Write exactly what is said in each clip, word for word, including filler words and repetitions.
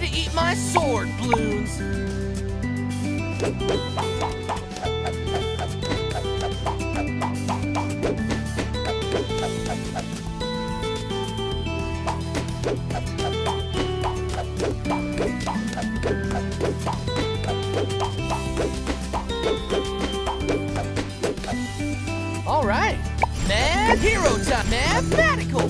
to eat my sword, Bloons. All right, Mad Hero time, mathematical.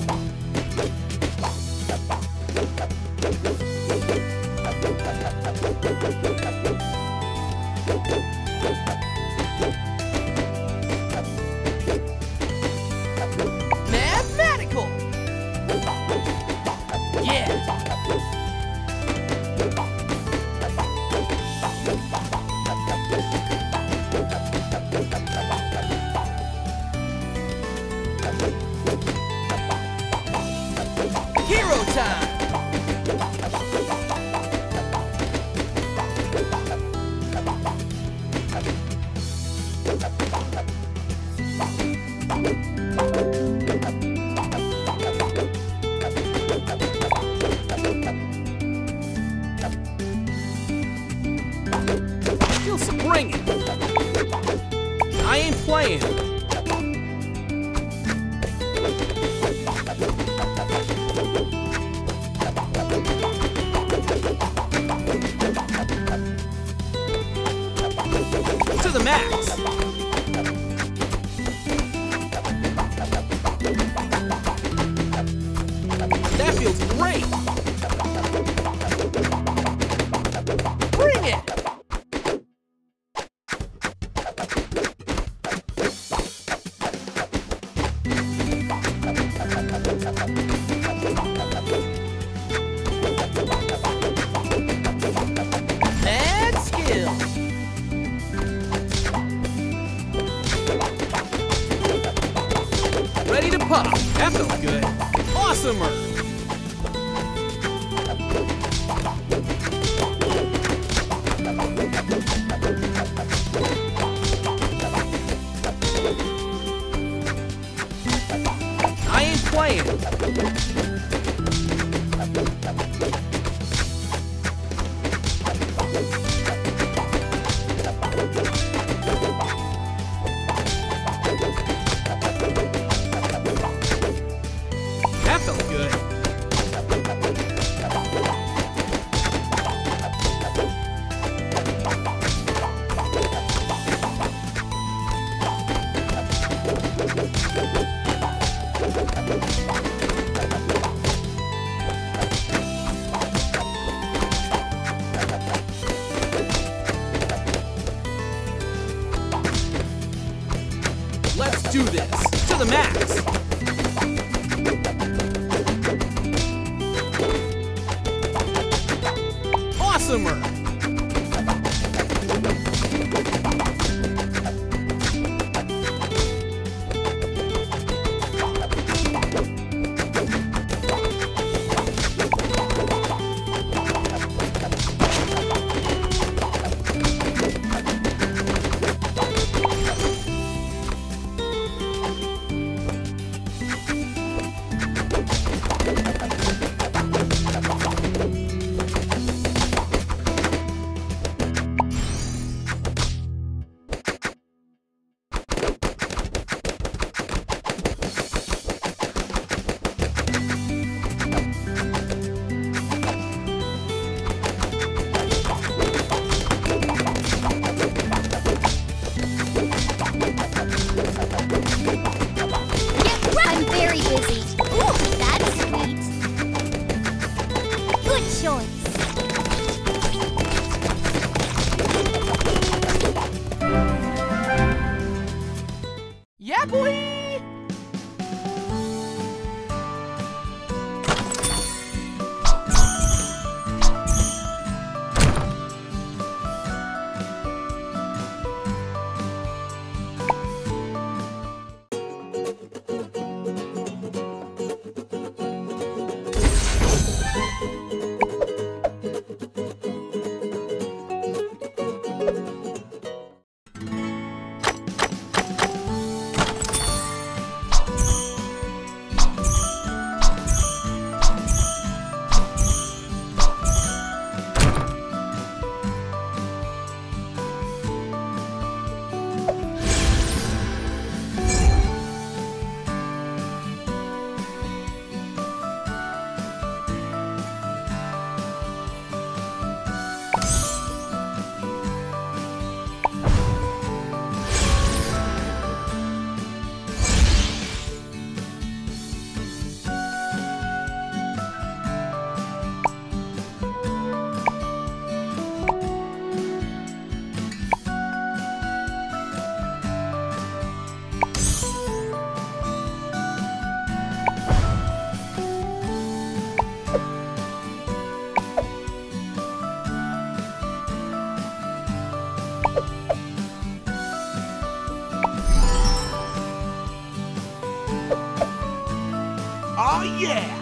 Oh yeah!